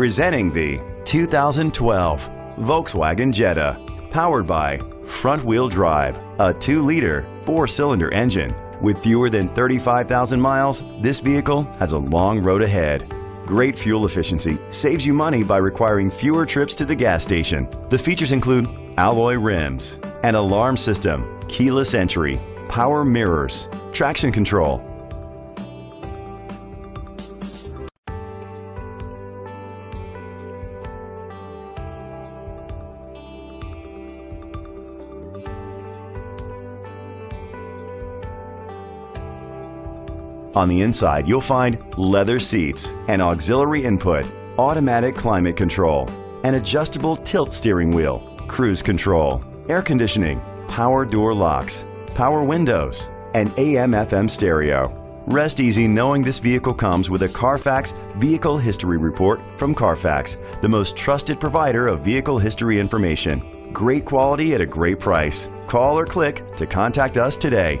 Presenting the 2012 Volkswagen Jetta. Powered by front-wheel drive, a 2-liter 4-cylinder engine. With fewer than 35,000 miles, this vehicle has a long road ahead. Great fuel efficiency saves you money by requiring fewer trips to the gas station. The features include alloy rims, an alarm system, keyless entry, power mirrors, traction control. On the inside, you'll find leather seats, an auxiliary input, automatic climate control, an adjustable tilt steering wheel, cruise control, air conditioning, power door locks, power windows, and AM/FM stereo. Rest easy knowing this vehicle comes with a Carfax Vehicle History Report from Carfax, the most trusted provider of vehicle history information. Great quality at a great price. Call or click to contact us today.